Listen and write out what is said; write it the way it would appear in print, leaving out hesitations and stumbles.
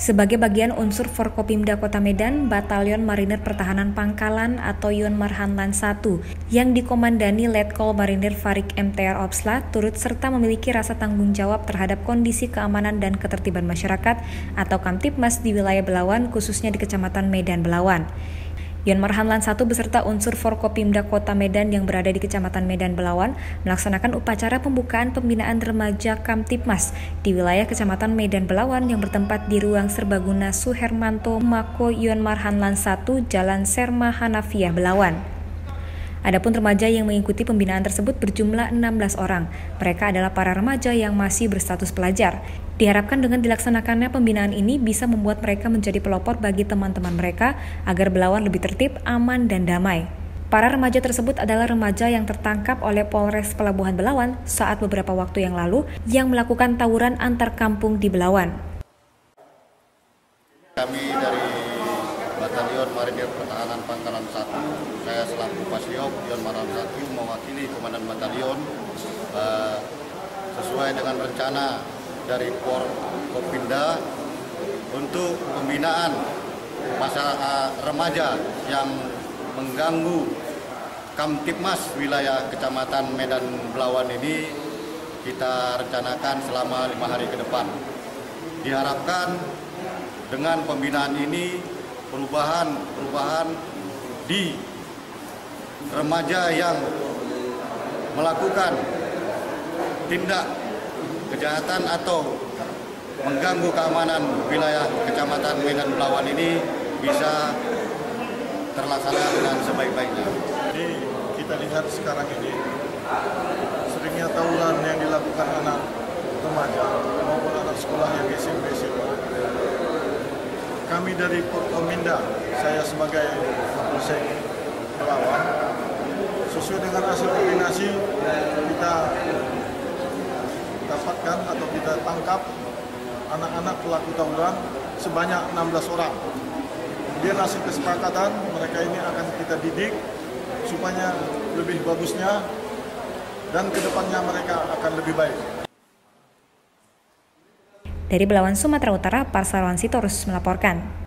Sebagai bagian unsur Forkopimda Kota Medan, Batalyon Marinir Pertahanan Pangkalan atau Yonmarhanlan 1 yang dikomandani Letkol Marinir Farick MTR Opsla turut serta memiliki rasa tanggung jawab terhadap kondisi keamanan dan ketertiban masyarakat atau Kamtibmas di wilayah Belawan, khususnya di Kecamatan Medan Belawan. Yonmarhanlan 1 beserta unsur Forkopimda Kota Medan yang berada di Kecamatan Medan Belawan melaksanakan upacara pembukaan pembinaan remaja Kamtibmas di wilayah Kecamatan Medan Belawan yang bertempat di ruang serbaguna Suhermanto, Mako Yonmarhanlan 1, Jalan Serma Hanafiah, Belawan. Adapun remaja yang mengikuti pembinaan tersebut berjumlah 16 orang. Mereka adalah para remaja yang masih berstatus pelajar. Diharapkan dengan dilaksanakannya pembinaan ini bisa membuat mereka menjadi pelopor bagi teman-teman mereka agar Belawan lebih tertib, aman, dan damai. Para remaja tersebut adalah remaja yang tertangkap oleh Polres Pelabuhan Belawan saat beberapa waktu yang lalu yang melakukan tawuran antar kampung di Belawan. Kami dari Batalyon Marinir Pertahanan Pangkalan 1, saya selaku Pasiops Yonmarhanlan 1 mewakili Komandan Batalyon sesuai dengan rencana dari Forkopimda untuk pembinaan masyarakat remaja yang mengganggu Kamtibmas wilayah Kecamatan Medan Belawan ini kita rencanakan selama 5 hari ke depan. Diharapkan dengan pembinaan ini perubahan di remaja yang melakukan tindak kejahatan atau mengganggu keamanan wilayah Kecamatan Medan Belawan ini bisa terlaksana dengan sebaik-baiknya. Jadi kita lihat sekarang ini seringnya tawuran yang dilakukan anak remaja maupun anak sekolah yang SMP. Kami dari Forkopimda, saya sebagai Kapolsek Belawan, sesuai dengan hasil koordinasi kita dapatkan atau kita tangkap anak-anak pelaku tawuran sebanyak 16 orang. Kemudian hasil kesepakatan mereka ini akan kita didik supaya lebih bagusnya dan kedepannya mereka akan lebih baik. Dari Belawan, Sumatera Utara, Parsaoran Sitorus melaporkan.